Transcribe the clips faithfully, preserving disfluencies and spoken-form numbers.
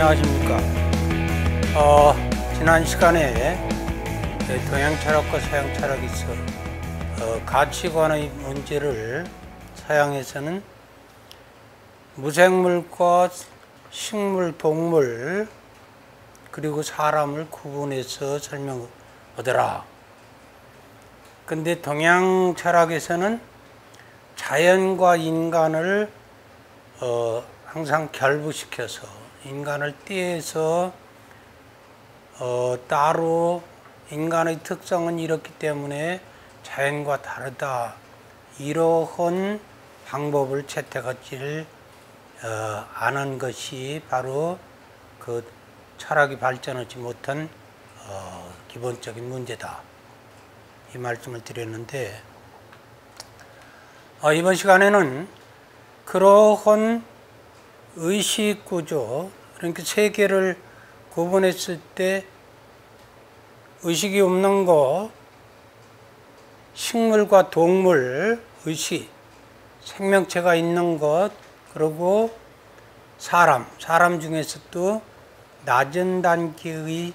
안녕하십니까. 어, 지난 시간에 동양철학과 서양철학에서 어, 가치관의 문제를 서양에서는 무생물과 식물, 동물 그리고 사람을 구분해서 설명하더라. 근데 동양철학에서는 자연과 인간을 어, 항상 결부시켜서 인간을 떼어서 어, 따로 인간의 특성은 이렇기 때문에 자연과 다르다, 이러한 방법을 채택하지 어, 않은 것이 바로 그 철학이 발전하지 못한 어, 기본적인 문제다, 이 말씀을 드렸는데, 어, 이번 시간에는 그러한 의식구조, 그러니까 세계를 구분했을 때 의식이 없는 거, 식물과 동물, 의식, 생명체가 있는 것, 그리고 사람, 사람 중에서도 낮은 단계의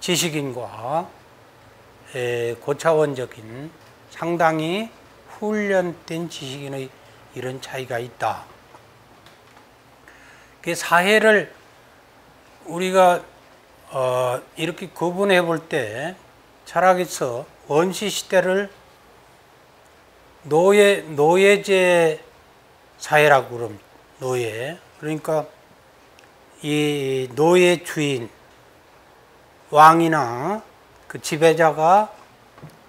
지식인과 고차원적인 상당히 훈련된 지식인의 이런 차이가 있다. 그 사회를 우리가 어 이렇게 구분해 볼 때 철학에서 원시 시대를 노예 노예제 사회라고 그럼 노예, 그러니까 이 노예 주인 왕이나 그 지배자가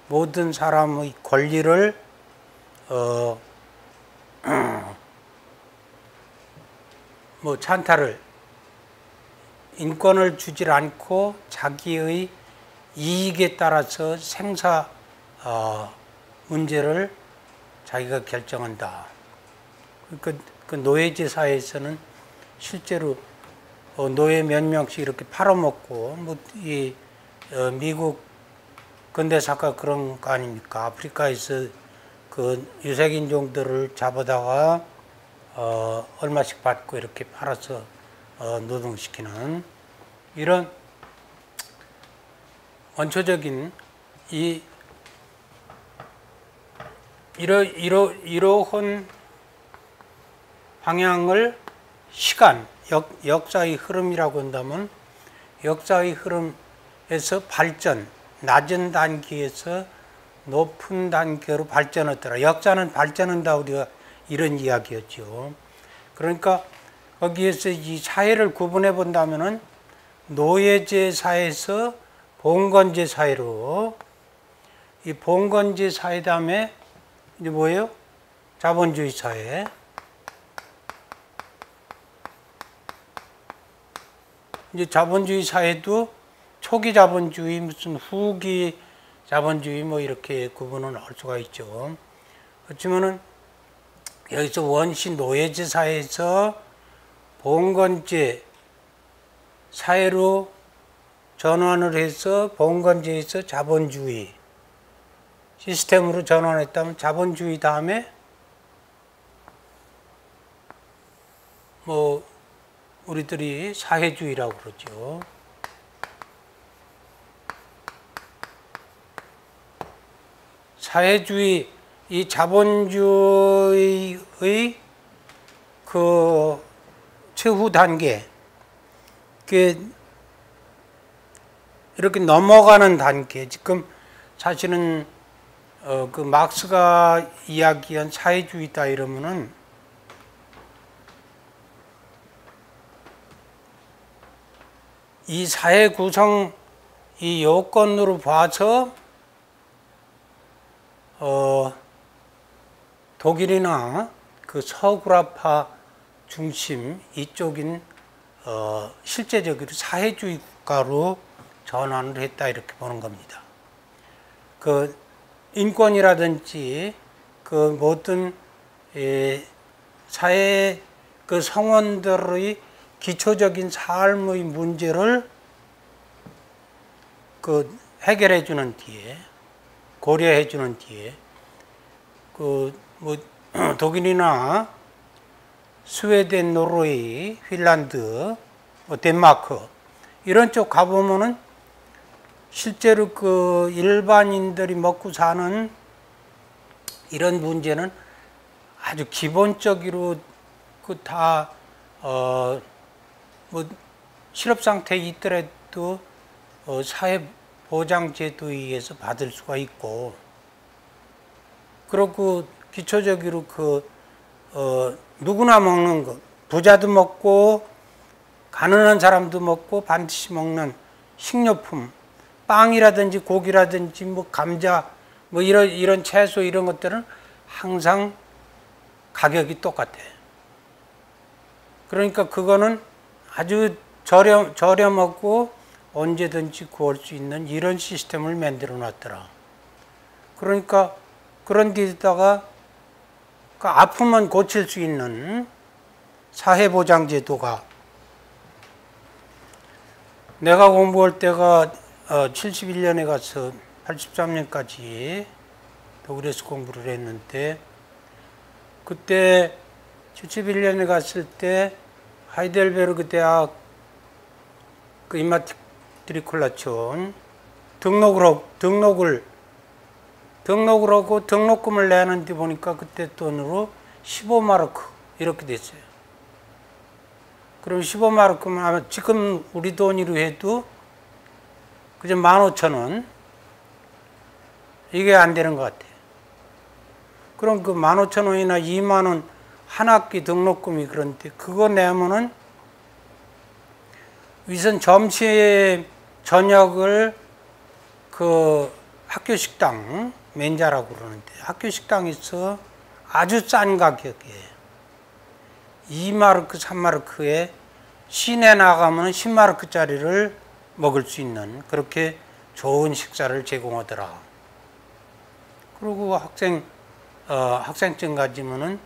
모든 사람의 권리를 어 뭐 찬탈을 인권을 주질 않고 자기의 이익에 따라서 생사 어, 문제를 자기가 결정한다. 그, 그 노예제 사회에서는 실제로 어, 노예 몇 명씩 이렇게 팔아먹고 뭐 이 어, 미국 근대사가 그런 거 아닙니까? 아프리카에서 그 유색인종들을 잡아다가 어, 얼마씩 받고 이렇게 팔아서 어, 노동시키는 이런 원초적인 이 이러 이러 이러한 방향을 시간 역 역사의 흐름이라고 한다면 역사의 흐름에서 발전, 낮은 단계에서 높은 단계로 발전했더라. 역사는 발전한다, 우리가 이런 이야기였죠. 그러니까 거기에서 이 사회를 구분해 본다면은 노예제 사회에서 봉건제 사회로, 이 봉건제 사회 다음에 이제 뭐예요? 자본주의 사회. 이제 자본주의 사회도 초기 자본주의, 무슨 후기 자본주의 뭐 이렇게 구분을 할 수가 있죠. 그렇지만은 여기서 원시 노예제 사회에서 봉건제 사회로 전환을 해서 봉건제에서 자본주의 시스템으로 전환했다면 자본주의 다음에 뭐 우리들이 사회주의라고 그러죠. 사회주의, 이 자본주의의 그 최후 단계, 이렇게 넘어가는 단계. 지금 사실은 어 그 막스가 이야기한 사회주의다 이러면은 이 사회 구성 이 요건으로 봐서 어. 독일이나 그 서구라파 중심 이쪽인 어 실제적으로 사회주의 국가로 전환을 했다, 이렇게 보는 겁니다. 그 인권이라든지 그 모든 예 사회 그 성원들의 기초적인 삶의 문제를 그 해결해 주는 뒤에, 고려해 주는 뒤에 그 뭐 독일이나 스웨덴, 노르웨이, 핀란드, 뭐 덴마크 이런 쪽 가보면은 실제로 그 일반인들이 먹고 사는 이런 문제는 아주 기본적으로 그 다 어 뭐 실업 상태에 있더라도 어 사회 보장 제도에 의해서 받을 수가 있고, 그리고 기초적으로 그 어 누구나 먹는 것, 부자도 먹고 가난한 사람도 먹고 반드시 먹는 식료품, 빵이라든지 고기라든지 뭐 감자 뭐 이런 이런 채소 이런 것들은 항상 가격이 똑같아요. 그러니까 그거는 아주 저렴 저렴하고 언제든지 구할 수 있는 이런 시스템을 만들어 놨더라. 그러니까 그런 데다가 그 아프면 고칠 수 있는 사회보장제도가, 내가 공부할 때가 어, 칠십일 년에 가서 팔십삼 년까지 독일에서 공부를 했는데, 그때 칠십일 년에 갔을 때 하이델베르그 대학 그 임마트리쿨라촌 등록을 하고, 등록을 등록을 하고 등록금을 내는데 보니까 그때 돈으로 십오 마르크 이렇게 됐어요. 그럼 십오 마르크면 아마 지금 우리 돈으로 해도 그저 만 오천 원 이게 안 되는 것 같아요. 그럼 그 만 오천 원이나 이만 원 한 학기 등록금이, 그런데 그거 내면은 위선 점심 저녁을 그 학교 식당 맨자라고 그러는데 학교 식당에서 아주 싼 가격이에요. 이 마르크, 삼 마르크에 시내 나가면 십 마르크짜리를 먹을 수 있는 그렇게 좋은 식사를 제공하더라. 그리고 학생 어, 학생증 가지면은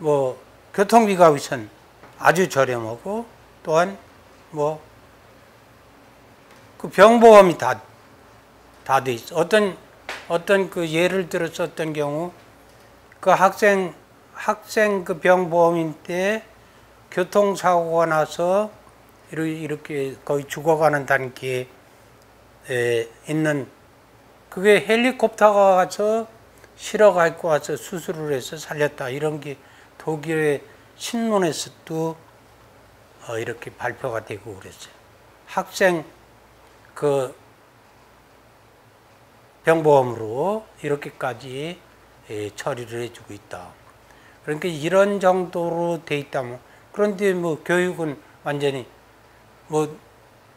뭐 교통비가 우선 아주 저렴하고, 또한 뭐 그 병보험이 다 다 돼 있어. 어떤 어떤 그 예를 들어서 어떤 경우 그 학생 학생 그 병보험인데 교통사고가 나서 이렇게 거의 죽어가는 단계에 있는, 그게 헬리콥터가 가서 실어 갖고 와서 수술을 해서 살렸다, 이런 게 독일의 신문에서도 이렇게 발표가 되고 그랬어요. 학생 그 병보험으로 이렇게까지 처리를 해주고 있다. 그러니까 이런 정도로 돼 있다면, 그런데 뭐 교육은 완전히 뭐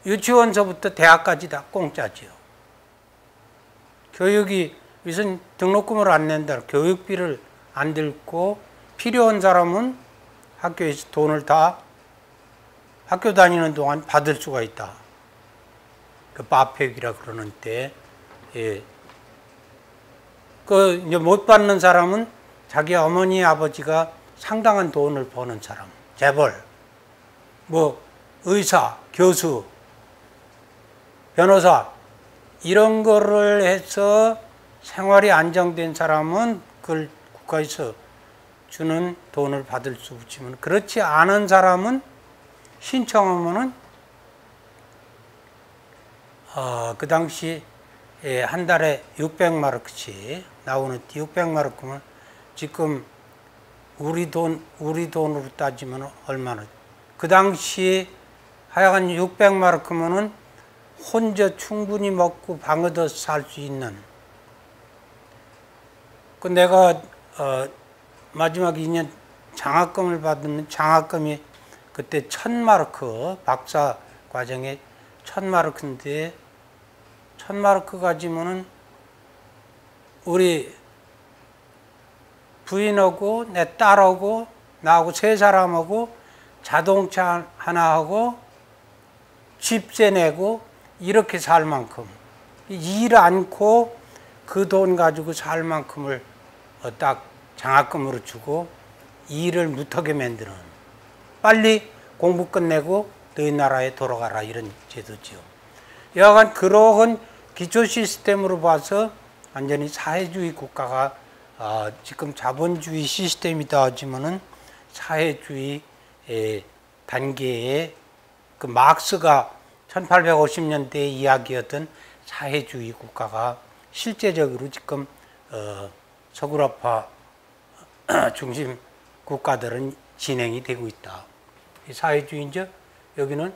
유치원서부터 대학까지 다 공짜지요. 교육이 무슨 등록금을 안 낸다, 교육비를 안 들고 필요한 사람은 학교에서 돈을 다 학교 다니는 동안 받을 수가 있다. 그 바펙이라 그러는데, 예. 그 이제 못 받는 사람은 자기 어머니 아버지가 상당한 돈을 버는 사람, 재벌, 뭐 의사, 교수, 변호사 이런 거를 해서 생활이 안정된 사람은 그걸 국가에서 주는 돈을 받을 수 있지만, 그렇지 않은 사람은 신청하면은 어, 그 당시 예, 한 달에 육백 마르크씩 나오는, 육백 마르크면 지금 우리 돈 우리 돈으로 따지면 얼마나, 그 당시 하여간 육백 마르크면은 혼자 충분히 먹고 방 얻어서 살 수 있는. 그 내가 어, 마지막 이 년 장학금을 받으면 장학금이 그때 천 마르크, 박사 과정에 천 마르크인데 천 마르크 가지면은 우리 부인하고 내 딸하고 나하고 세 사람하고 자동차 하나하고 집세 내고 이렇게 살 만큼, 일 않고 그 돈 가지고 살 만큼을 딱 장학금으로 주고 일을 못하게 만드는, 빨리 공부 끝내고 너희 나라에 돌아가라 이런 제도지요. 여하간 그러한 기초 시스템으로 봐서 완전히 사회주의 국가가 아, 지금 자본주의 시스템이다 하지만은 사회주의 단계에 그 막스가 천팔백오십 년대 이야기였던 사회주의 국가가 실제적으로 지금 어, 서구라파 중심 국가들은 진행이 되고 있다. 이 사회주의인지 여기는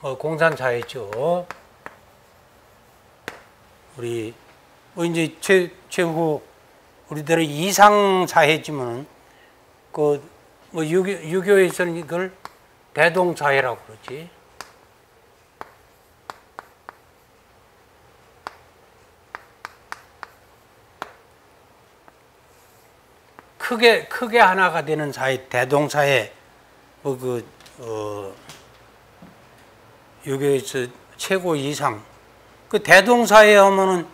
어, 공산사회죠. 우리 어, 이제 최, 최후 우리들의 이상사회지만은 그 뭐 유교, 유교에서는 이걸 대동사회라고 그러지. 크게 크게 하나가 되는 사회, 대동사회, 뭐 그 어, 유교에서 최고 이상. 그 대동사회 하면은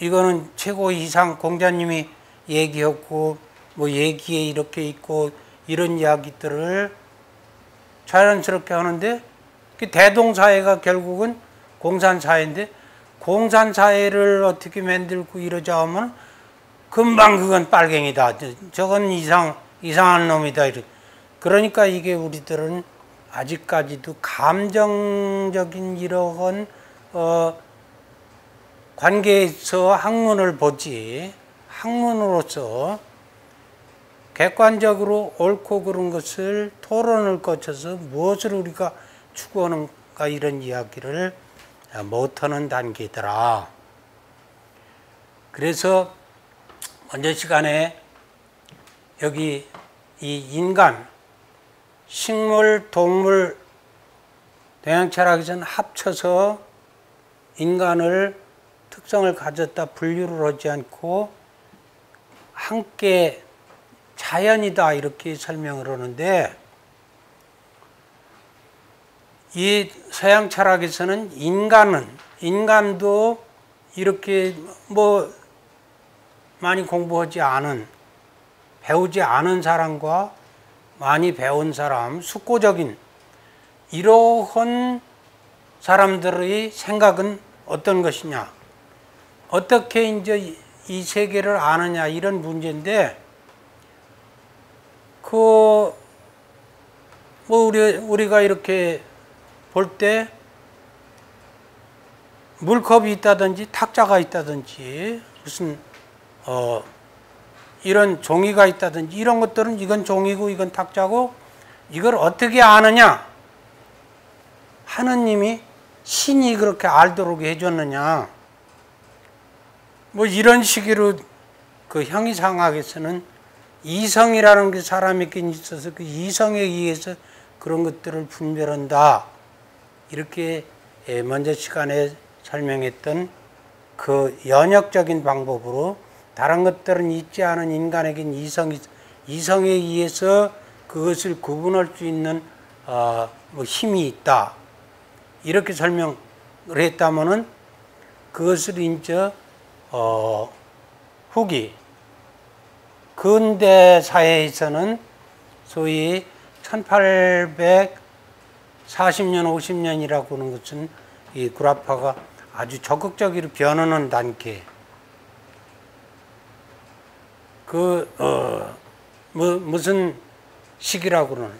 이거는 최고 이상 공자님이 얘기했고 뭐 얘기에 이렇게 있고 이런 이야기들을 자연스럽게 하는데, 그 대동사회가 결국은 공산사회인데, 공산사회를 어떻게 만들고 이러자 하면 금방 그건 빨갱이다, 저건 이상, 이상한 놈이다. 그러니까 이게 우리들은 아직까지도 감정적인 이런 어, 관계에서 학문을 보지, 학문으로서 객관적으로 옳고 그른 것을 토론을 거쳐서 무엇을 우리가 추구하는가 이런 이야기를 못하는 단계더라. 그래서 먼저 시간에 여기 이 인간, 식물, 동물, 동양철학에서는 합쳐서 인간을 특성을 가졌다 분류를 하지 않고 함께 자연이다 이렇게 설명을 하는데, 이 서양 철학에서는 인간은 인간도 이렇게 뭐 많이 공부하지 않은, 배우지 않은 사람과 많이 배운 사람, 숙고적인 이러한 사람들의 생각은 어떤 것이냐, 어떻게 이제 이 세계를 아느냐 이런 문제인데, 그, 뭐, 우리, 우리가 이렇게 볼 때, 물컵이 있다든지, 탁자가 있다든지, 무슨, 어, 이런 종이가 있다든지, 이런 것들은 이건 종이고, 이건 탁자고, 이걸 어떻게 아느냐? 하느님이, 신이 그렇게 알도록 해줬느냐? 뭐, 이런 식으로 그 형이상학에서는 이성이라는 게 사람에게 있어서 그 이성에 의해서 그런 것들을 분별한다. 이렇게 먼저 시간에 설명했던 그 연역적인 방법으로 다른 것들은 있지 않은 인간에겐 이성이, 이성에 의해서 그것을 구분할 수 있는 어, 뭐 힘이 있다. 이렇게 설명을 했다면은 그것을 이제 어, 후기. 근대 사회에서는 소위 천팔백사십 년, 오십 년이라고 하는 것은 이 구라파가 아주 적극적으로 변하는 단계. 그, 어, 뭐, 무슨 시기라고 그러네.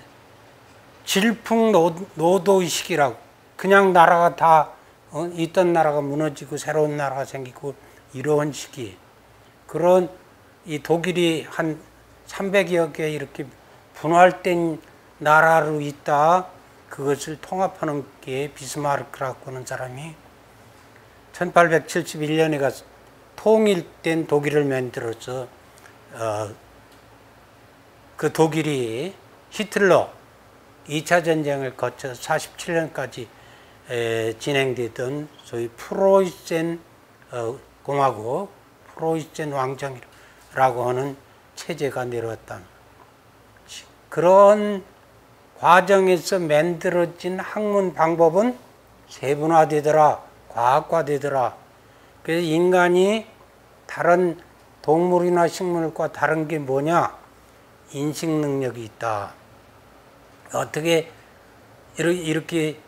질풍노도의 시기라고. 그냥 나라가 다, 어, 있던 나라가 무너지고 새로운 나라가 생기고 이런 시기. 그런 이 독일이 한 삼백여 개 이렇게 분할된 나라로 있다. 그것을 통합하는 게 비스마르크라고 하는 사람이 천팔백칠십일 년에 가서 통일된 독일을 만들어서 어, 그 독일이 히틀러 이 차 전쟁을 거쳐 사십칠 년까지 에, 진행되던 소위 프로이센 어, 공화국, 프로이센 왕정이라고 라고 하는 체제가 내려왔다. 그런 과정에서 만들어진 학문 방법은 세분화되더라, 과학화되더라. 그래서 인간이 다른 동물이나 식물과 다른 게 뭐냐? 인식 능력이 있다. 어떻게 이렇게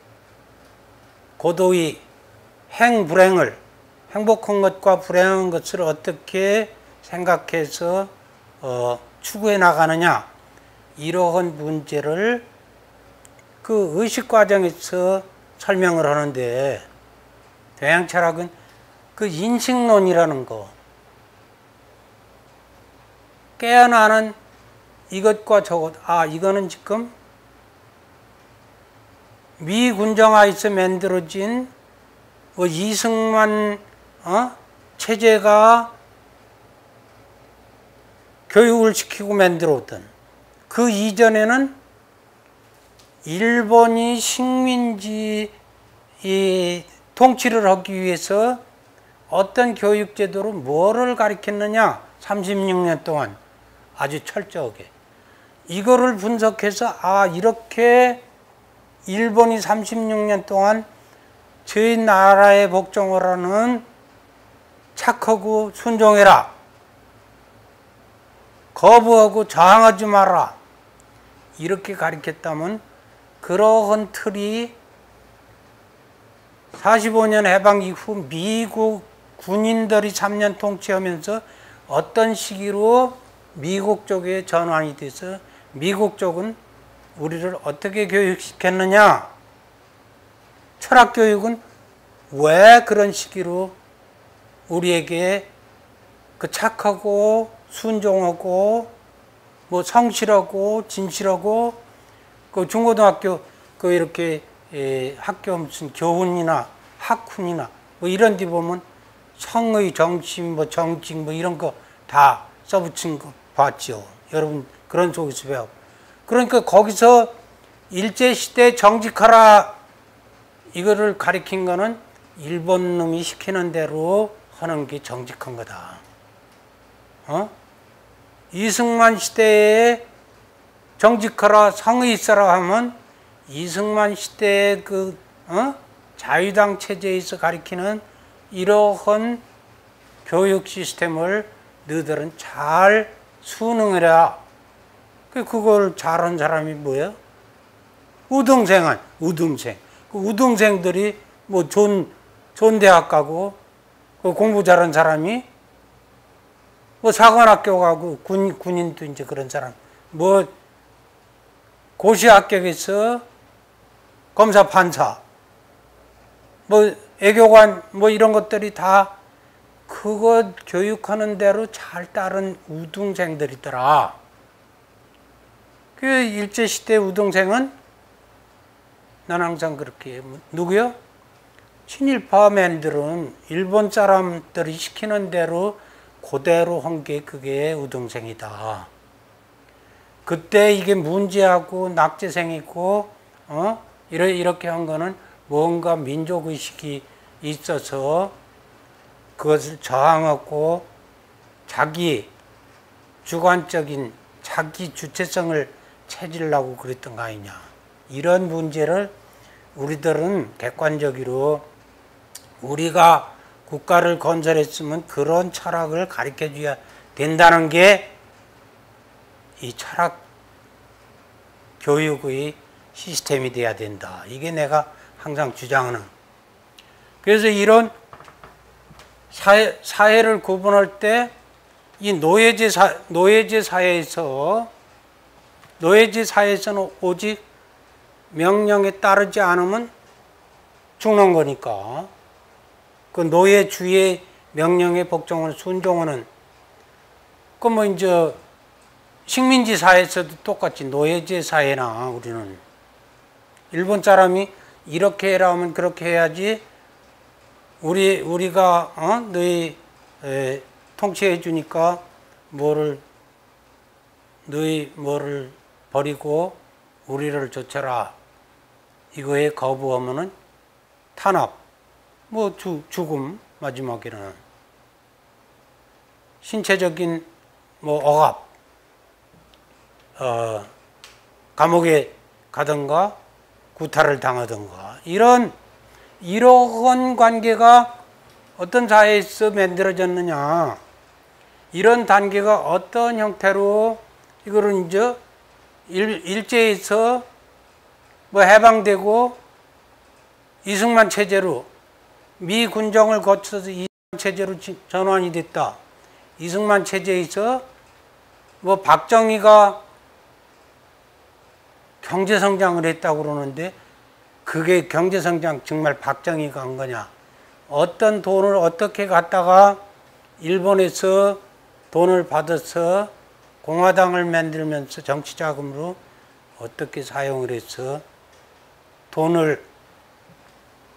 고도의 행불행을, 행복한 것과 불행한 것을 어떻게 생각해서 어, 추구해 나가느냐, 이러한 문제를 그 의식 과정에서 설명을 하는데, 대양 철학은 그 인식론이라는 거, 깨어나는 이것과 저것, 아 이거는 지금 미군정화에서 만들어진 뭐 이승만 어? 체제가 교육을 시키고 만들었던, 그 이전에는 일본이 식민지 이 통치를 하기 위해서 어떤 교육제도로 뭐를 가르쳤느냐, 삼십육 년 동안 아주 철저하게 이거를 분석해서, 아 이렇게 일본이 삼십육 년 동안 저희 나라에 복종을 하는 착하고 순종해라, 거부하고 저항하지 마라, 이렇게 가르쳤다면 그러한 틀이 사십오 년 해방 이후 미국 군인들이 삼 년 통치하면서 어떤 시기로 미국 쪽에 전환이 돼서 미국 쪽은 우리를 어떻게 교육시켰느냐, 철학교육은 왜 그런 시기로 우리에게 그 착하고 순종하고 뭐 성실하고 진실하고, 그 중고등학교 그 이렇게 예, 학교 무슨 교훈이나 학훈이나 뭐 이런 데 보면 성의 정신 뭐 정직 뭐 이런 거 다 써붙인 거 봤죠. 여러분 그런 속에서 배워. 그러니까 거기서 일제시대 정직하라 이거를 가리킨 거는 일본 놈이 시키는 대로 하는 게 정직한 거다. 어? 이승만 시대에 정직하라 성의 있어라 하면 이승만 시대의 그 어? 자유당 체제에서 가리키는 이러한 교육 시스템을 너희들은 잘 수능해라. 그걸 잘한 사람이 뭐야? 우등생 아니, 우등생. 그 우등생들이 뭐 존, 존 대학 가고, 그 공부 잘한 사람이 뭐 사관학교 가고, 군, 군인도 이제 그런 사람. 뭐 고시 합격해서 검사, 판사, 뭐 애교관 뭐 이런 것들이 다 그거 교육하는 대로 잘 따른 우등생들이더라. 그 일제시대 우등생은 난 항상 그렇게 해. 누구요? 친일파맨들은 일본 사람들이 시키는 대로 그대로 한 게 그게 우등생이다. 그때 이게 문제하고 낙제생이고 어? 이렇게 한 거는 뭔가 민족의식이 있어서 그것을 저항하고 자기 주관적인 자기 주체성을 찾으려고 그랬던 거 아니냐. 이런 문제를 우리들은 객관적으로 우리가 국가를 건설했으면 그런 철학을 가르쳐줘야 된다는 게 이 철학 교육의 시스템이 돼야 된다. 이게 내가 항상 주장하는. 그래서 이런 사회, 사회를 구분할 때 이 노예제 사, 노예제 사회에서 노예제 사회에서는 오직 명령에 따르지 않으면 죽는 거니까, 그 노예주의 명령에 복종하는 순종하는, 그 뭐 이제 식민지 사회에서도 똑같이 노예제 사회나 우리는 일본 사람이 이렇게 해라 하면 그렇게 해야지, 우리, 우리가, 어, 너희, 에, 통치해 주니까, 뭐를, 너희, 뭐를 버리고, 우리를 쫓아라. 이거에 거부하면은 탄압, 뭐, 주, 죽음, 마지막에는. 신체적인, 뭐, 억압, 어, 감옥에 가든가, 구타를 당하든가, 이런, 이러한 관계가 어떤 사회에서 만들어졌느냐, 이런 단계가 어떤 형태로, 이거는 이제 일, 일제에서 뭐 해방되고 이승만 체제로 미군정을 거쳐서 이승만 체제로 전환이 됐다. 이승만 체제에서 뭐 박정희가 경제성장을 했다고 그러는데 그게 경제성장 정말 박정희가 한 거냐. 어떤 돈을 어떻게 갖다가 일본에서 돈을 받아서 공화당을 만들면서 정치자금으로 어떻게 사용을 해서 돈을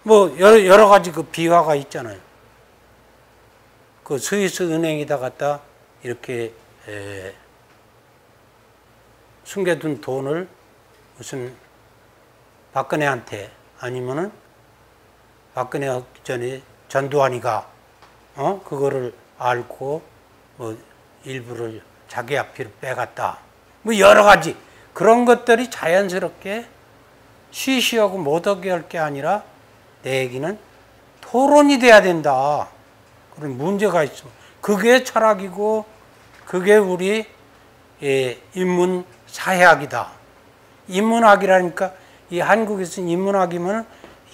뭐 여러, 여러 가지 그 비화가 있잖아요. 그 스위스 은행에다 갖다 이렇게 에, 숨겨둔 돈을 무슨 박근혜한테 아니면은 박근혜 전에 전두환이가 어 그거를 알고 뭐 일부를 자기 앞으로 빼갔다. 뭐 여러 가지 그런 것들이 자연스럽게 쉬쉬하고 못하게 할 게 아니라 내 얘기는 토론이 돼야 된다. 그런 문제가 있어. 그게 철학이고 그게 우리 예, 인문 사회학이다. 인문학이라니까 이 한국에서 인문학이면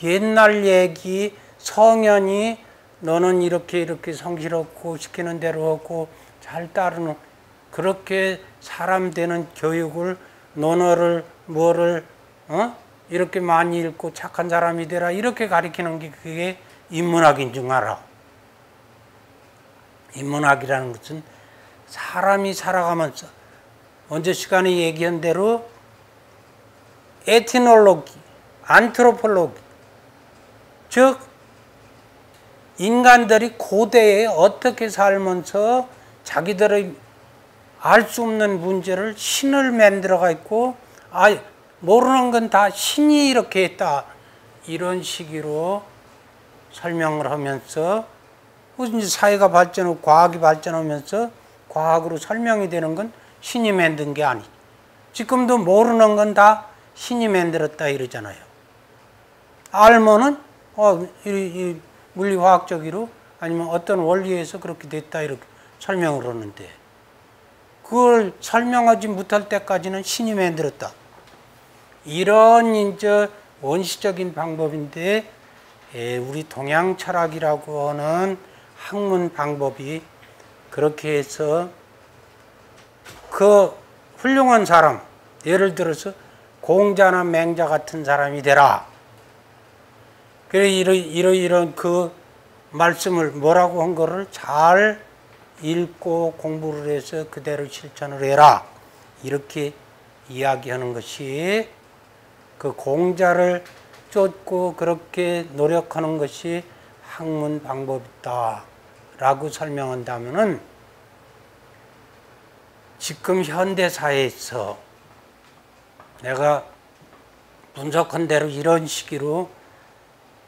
옛날 얘기 성현이 너는 이렇게 이렇게 성실없고 시키는 대로 하고 잘 따르는 그렇게 사람 되는 교육을 논어를 뭐를 어? 이렇게 많이 읽고 착한 사람이 되라 이렇게 가리키는 게 그게 인문학인 줄 알아. 인문학이라는 것은 사람이 살아가면서 언제 시간에 얘기한 대로 에티놀로기, 안트로폴로기 즉 인간들이 고대에 어떻게 살면서 자기들의 알 수 없는 문제를 신을 만들어가 있고 아 모르는 건 다 신이 이렇게 했다 이런 식으로 설명을 하면서 이제 사회가 발전하고 과학이 발전하면서 과학으로 설명이 되는 건 신이 만든 게 아니지. 지금도 모르는 건 다 신이 만들었다 이러잖아요. 알면은 어, 이, 이 물리화학적으로 아니면 어떤 원리에서 그렇게 됐다 이렇게 설명을 하는데 그걸 설명하지 못할 때까지는 신이 만들었다. 이런 이제 원시적인 방법인데 예, 우리 동양 철학이라고 하는 학문 방법이 그렇게 해서 그 훌륭한 사람 예를 들어서 공자나 맹자 같은 사람이 되라. 그래 이런 이런 이런 그 말씀을 뭐라고 한 거를 잘 읽고 공부를 해서 그대로 실천을 해라. 이렇게 이야기하는 것이 그 공자를 쫓고 그렇게 노력하는 것이 학문 방법이다 라고 설명한다면은 지금 현대사회에서 내가 분석한 대로 이런 식으로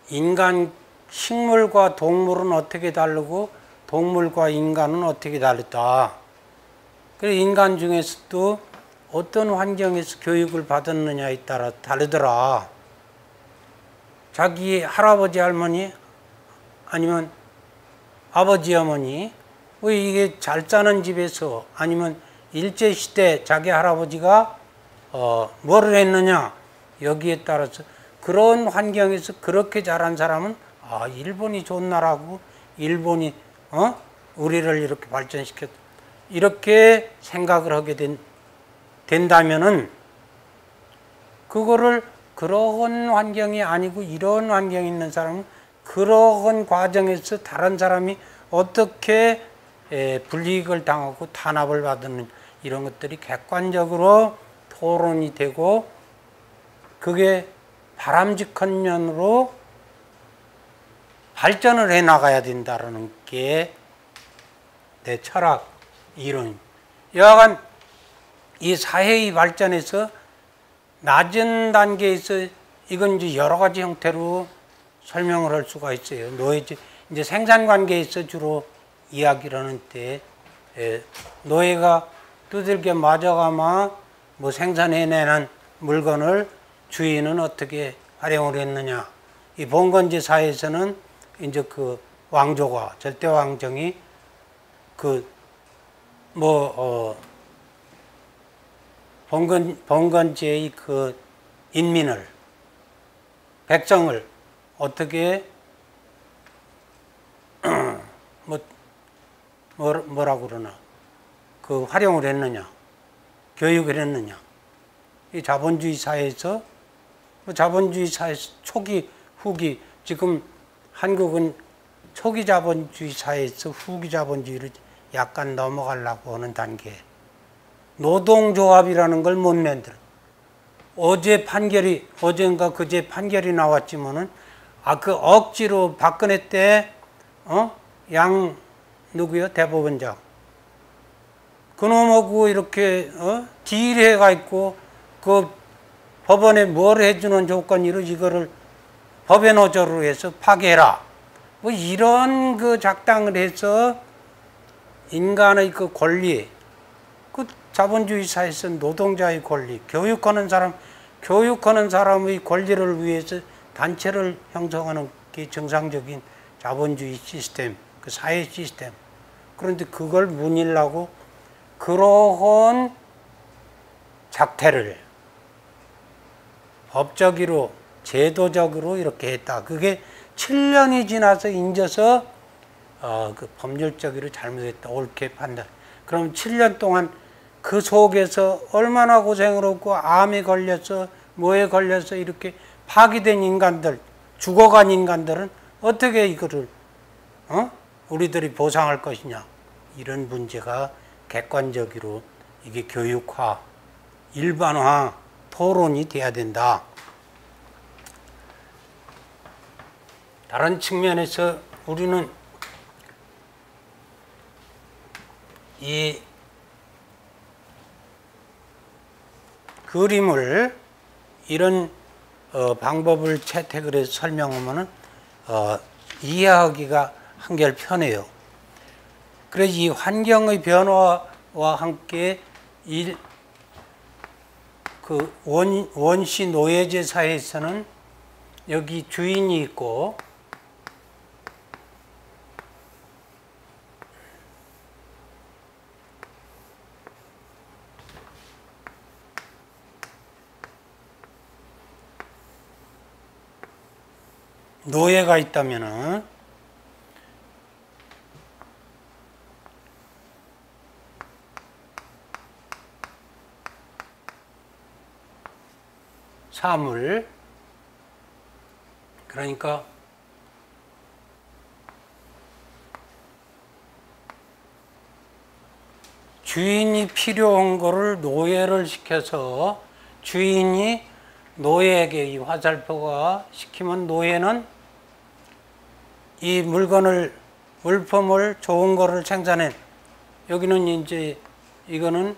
인간 식물과 동물은 어떻게 다르고 동물과 인간은 어떻게 다르다. 그래서 인간 중에서도 어떤 환경에서 교육을 받았느냐에 따라 다르더라. 자기 할아버지 할머니 아니면 아버지 어머니 뭐 이게 잘 사는 집에서 아니면 일제시대 자기 할아버지가 어 뭐를 했느냐 여기에 따라서 그런 환경에서 그렇게 자란 사람은 아 일본이 좋은 나라고 일본이 어 우리를 이렇게 발전시켰다 이렇게 생각을 하게 된 된다면은 그거를 그러한 환경이 아니고 이런 환경이 있는 사람은 그러한 과정에서 다른 사람이 어떻게 에, 불이익을 당하고 탄압을 받는 이런 것들이 객관적으로 토론이 되고 그게 바람직한 면으로 발전을 해 나가야 된다라는 게 내 철학 이론. 여하간 이 사회의 발전에서 낮은 단계에서 이건 이제 여러 가지 형태로 설명을 할 수가 있어요. 노예제, 이제 생산 관계에서 주로 이야기를 하는데, 예, 노예가 두들겨 맞아가마 뭐 생산해내는 물건을 주인은 어떻게 활용을 했느냐. 이 봉건제 사회에서는 이제 그 왕조가, 절대왕정이 그 뭐, 어, 봉건, 봉건제의 그 인민을, 백성을 어떻게, 뭐, 뭐라고 그러나, 그 활용을 했느냐, 교육을 했느냐. 이 자본주의 사회에서, 자본주의 사회에서 초기, 후기, 지금 한국은 초기 자본주의 사회에서 후기 자본주의를 약간 넘어가려고 하는 단계에 노동조합이라는 걸 못 만들어. 어제 판결이, 어젠가 그제 판결이 나왔지만은, 아, 그 억지로 박근혜 때, 어? 양, 누구요? 대법원장. 그놈하고 이렇게, 어? 딜해가 있고, 그 법원에 뭘 해주는 조건으로 이거를 법의 노조로 해서 파괴해라. 뭐 이런 그 작당을 해서 인간의 그 권리, 그 자본주의 사회에서 노동자의 권리, 교육하는 사람, 교육하는 사람의 권리를 위해서 단체를 형성하는 게 정상적인 자본주의 시스템, 그 사회 시스템. 그런데 그걸 무닐라고 그러한 작태를 법적으로, 제도적으로 이렇게 했다. 그게 칠 년이 지나서 인져서 어, 그 법률적으로 잘못했다. 옳게 판단. 그럼 칠 년 동안 그 속에서 얼마나 고생을 했고, 암에 걸려서, 뭐에 걸려서 이렇게 파기된 인간들, 죽어간 인간들은 어떻게 이거를, 어? 우리들이 보상할 것이냐. 이런 문제가 객관적으로 이게 교육화, 일반화, 토론이 돼야 된다. 다른 측면에서 우리는 이 그림을 이런 어, 방법을 채택을 해서 설명하면은, 어, 이해하기가 한결 편해요. 그래서 이 환경의 변화와 함께 일, 그 원, 원시 노예제 사회에서는 여기 주인이 있고, 노예가 있다면은 사물, 그러니까 주인이 필요한 거를 노예를 시켜서, 주인이 노예에게, 이 화살표가 시키면 노예는 이 물건을, 물품을, 좋은 거를 생산해. 여기는 이제 이거는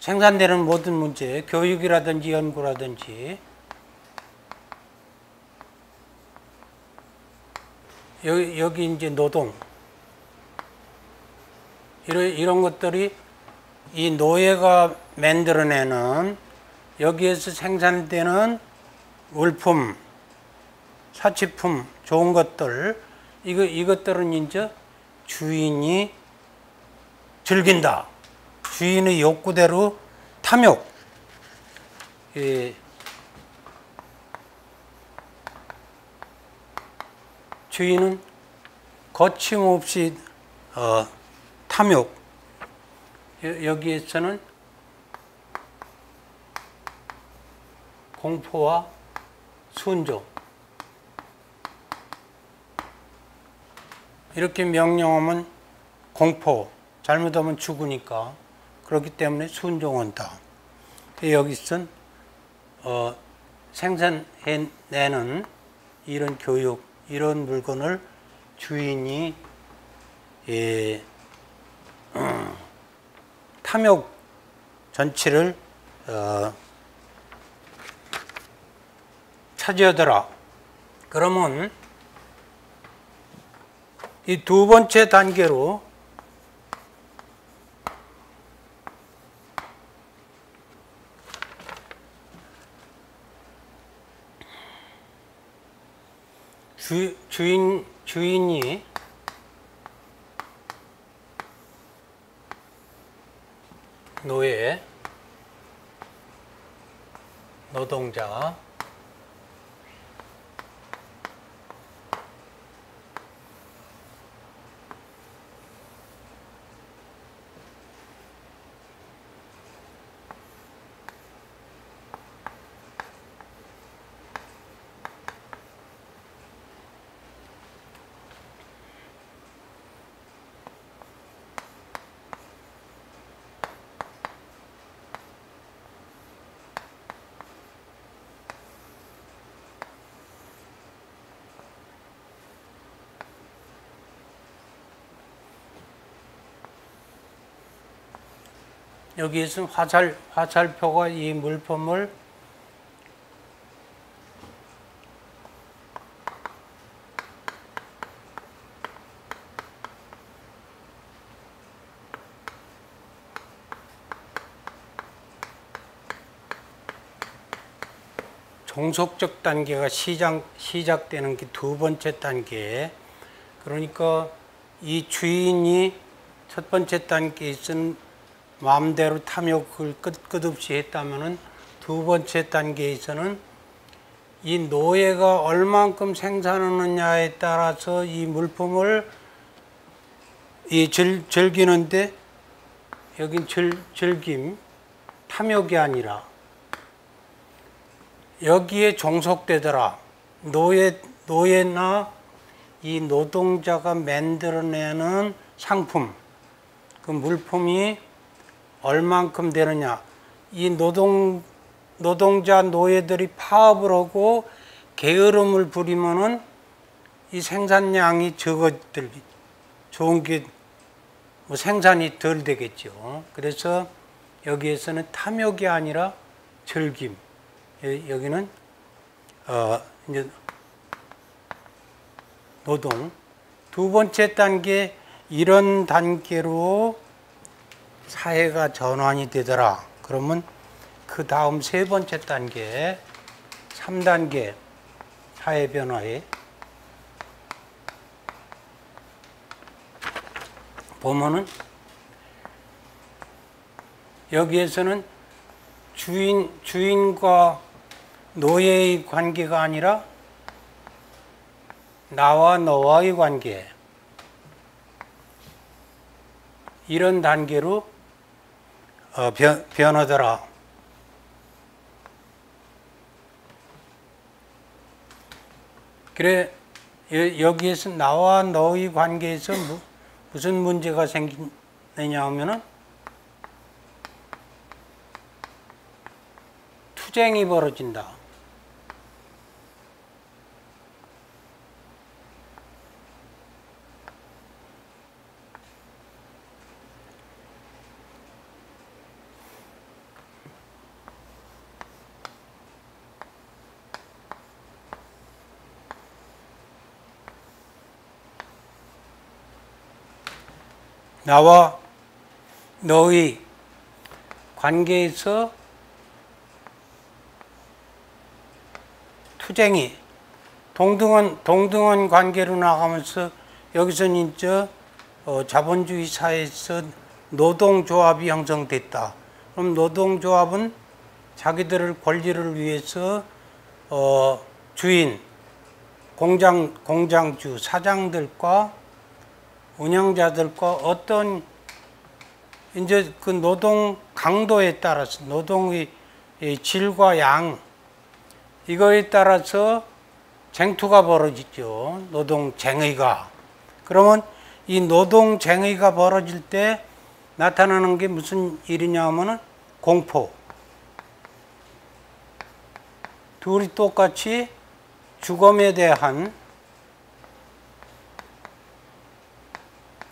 생산되는 모든 문제, 교육이라든지 연구라든지, 여기, 여기 이제 노동, 이런, 이런 것들이 이 노예가 만들어내는, 여기에서 생산되는 물품, 사치품, 좋은 것들, 이거, 이것들은 이제 주인이 즐긴다. 주인의 욕구대로 탐욕. 예. 주인은 거침없이 어, 탐욕. 여, 여기에서는 공포와 순종. 이렇게 명령하면 공포, 잘못하면 죽으니까, 그렇기 때문에 순종한다. 여기선 어, 생산해내는 이런 교육, 이런 물건을 주인이 예, 음, 탐욕 전체를 어, 차지하더라. 그러면 이 두 번째 단계로 주, 주인, 주인이 노예, 노동자, 여기 있으면 화살, 화살표가 이 물품을 종속적 단계가 시작, 시작되는 게 두 번째 단계에, 그러니까 이 주인이 첫 번째 단계에 있은 마음대로 탐욕을 끝, 끝없이 했다면은 두 번째 단계에서는 이 노예가 얼만큼 생산하느냐에 따라서 이 물품을 이 즐, 즐기는데, 여긴 즐, 즐김, 탐욕이 아니라 여기에 종속되더라. 노예, 노예나 이 노동자가 만들어내는 상품, 그 물품이 얼만큼 되느냐. 이 노동, 노동자 노예들이 파업을 하고 게으름을 부리면은 이 생산량이 적어들기, 좋은 게 뭐 생산이 덜 되겠죠. 그래서 여기에서는 탐욕이 아니라 즐김. 여기는 어, 이제 노동. 두 번째 단계, 이런 단계로 사회가 전환이 되더라. 그러면 그 다음 세 번째 단계, 삼 단계 사회 변화에 보면은 여기에서는 주인, 주인과 노예의 관계가 아니라 나와 너와의 관계, 이런 단계로 어, 변, 변하더라. 그래, 여기에서 나와 너의 관계에서 무, 무슨 문제가 생기느냐 하면은 투쟁이 벌어진다. 나와 너의 관계에서 투쟁이, 동등한, 동등한 관계로 나가면서, 여기서는 이제 어, 자본주의 사회에서 노동조합이 형성됐다. 그럼 노동조합은 자기들의 권리를 위해서 어, 주인, 공장, 공장주, 사장들과 운영자들과 어떤 이제 그 노동 강도에 따라서 노동의 질과 양, 이거에 따라서 쟁투가 벌어지죠. 노동쟁의가. 그러면 이 노동쟁의가 벌어질 때 나타나는 게 무슨 일이냐 하면은 공포. 둘이 똑같이 죽음에 대한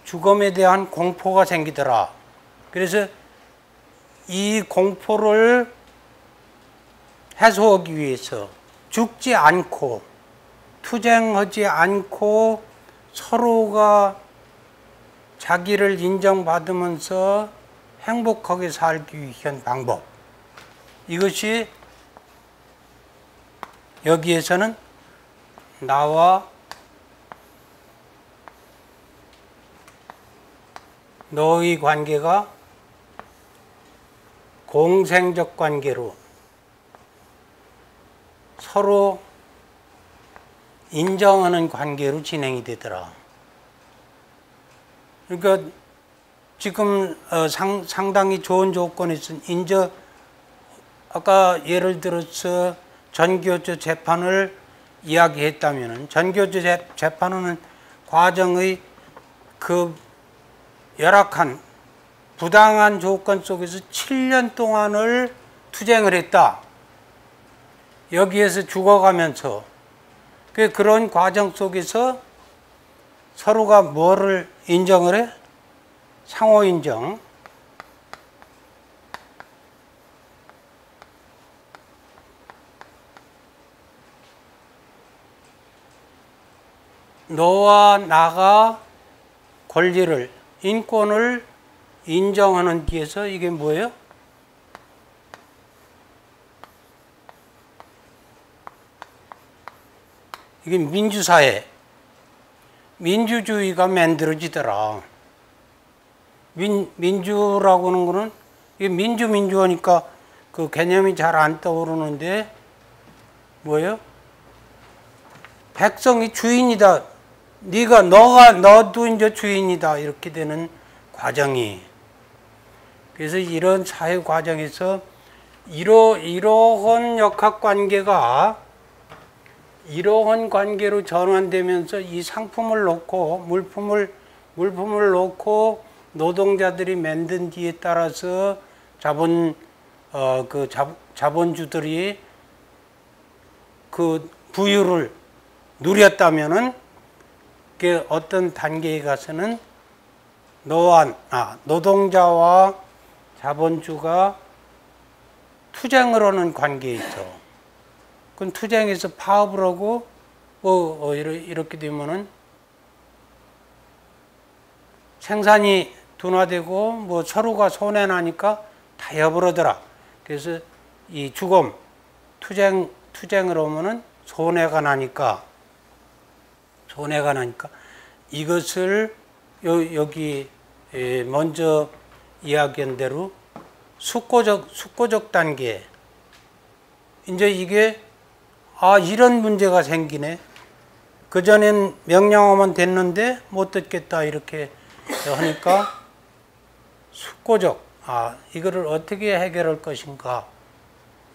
죽음에 대한 공포가 생기더라. 그래서 이 공포를 해소하기 위해서 죽지 않고, 투쟁하지 않고, 서로가 자기를 인정받으면서 행복하게 살기 위한 방법. 이것이 여기에서는 나와 너의 관계가 공생적 관계로 서로 인정하는 관계로 진행이 되더라. 그러니까 지금 어 상, 상당히 좋은 조건에서 인제 아까 예를 들어서 전교조 재판을 이야기했다면은, 전교조 재, 재판은 과정의 그 열악한 부당한 조건 속에서 칠 년 동안을 투쟁을 했다. 여기에서 죽어가면서 그런 과정 속에서 서로가 뭐를 인정을 해? 상호 인정. 너와 나가 권리를, 인권을 인정하는 데에서 이게 뭐예요? 이게 민주사회, 민주주의가 만들어지더라. 민, 민주라고 하는 거는 이게 민주, 민주하니까 그 개념이 잘 안 떠오르는데 뭐예요? 백성이 주인이다. 네가 너가 너도 이제 주인이다. 이렇게 되는 과정이. 그래서 이런 사회 과정에서 이러 이러한 역학 관계가 이러한 관계로 전환되면서 이 상품을 놓고 물품을 물품을 놓고 노동자들이 만든 뒤에 따라서 자본 어 그 자본주들이 그 부유를 누렸다면은 그 어떤 단계에 가서는 노안 아 노동자와 자본주가 투쟁을 하는 관계에 있어. 그건 투쟁에서 파업을 하고 뭐 어, 어, 이렇게 되면은 생산이 둔화되고 뭐 서로가 손해 나니까 타협을 하더라. 그래서 이 죽음 투쟁 투쟁을 하면은 손해가 나니까 손해가 나니까 이것을 요, 여기 먼저 이야기한 대로 숙고적 숙고적 단계 이제 이게 아 이런 문제가 생기네. 그전엔 명령어만 됐는데 못 듣겠다 이렇게 하니까 숙고적 아 이거를 어떻게 해결할 것인가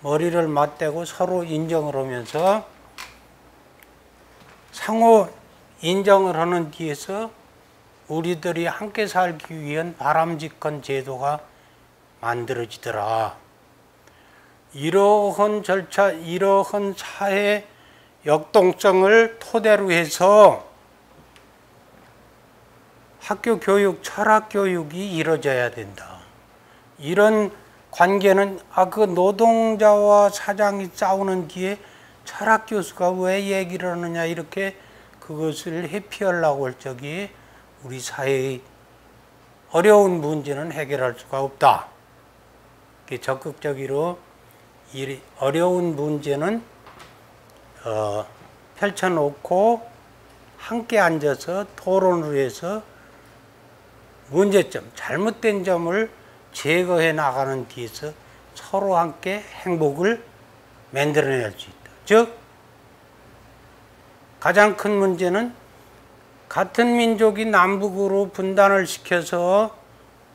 머리를 맞대고 서로 인정을 하면서 상호 인정을 하는 뒤에서 우리들이 함께 살기 위한 바람직한 제도가 만들어지더라. 이러한 절차, 이러한 사회 역동성을 토대로 해서 학교 교육, 철학 교육이 이루어져야 된다. 이런 관계는 아, 그 노동자와 사장이 싸우는 뒤에 철학 교수가 왜 얘기를 하느냐 이렇게 그것을 회피하려고 할 적이 우리 사회의 어려운 문제는 해결할 수가 없다. 적극적으로 이 어려운 문제는 어, 펼쳐놓고 함께 앉아서 토론을 해서 문제점, 잘못된 점을 제거해 나가는 데서 서로 함께 행복을 만들어낼 수 있다. 즉 가장 큰 문제는 같은 민족이 남북으로 분단을 시켜서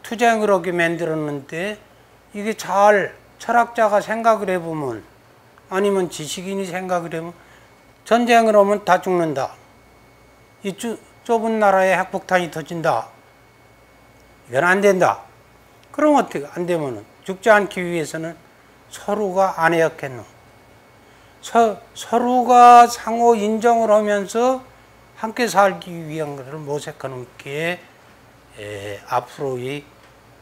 투쟁을 하게 만들었는데 이게 잘 철학자가 생각을 해보면 아니면 지식인이 생각을 해보면 전쟁을 하면 다 죽는다. 이 좁은 나라에 핵폭탄이 터진다. 이건 안 된다. 그럼 어떻게 안 되면은 죽지 않기 위해서는 서로가 안 해야겠노. 서, 서로가 상호 인정을 하면서 함께 살기 위한 것을 모색하는 게 에, 앞으로의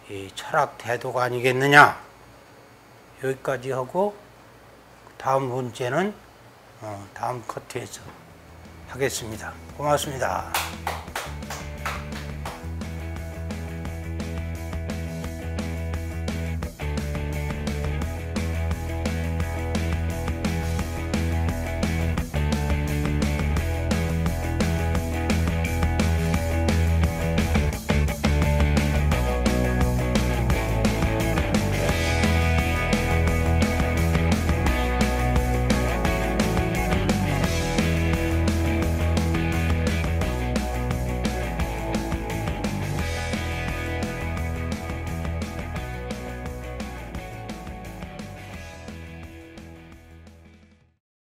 이 철학 태도가 아니겠느냐. 여기까지 하고 다음 문제는 어, 다음 커트에서 하겠습니다. 고맙습니다.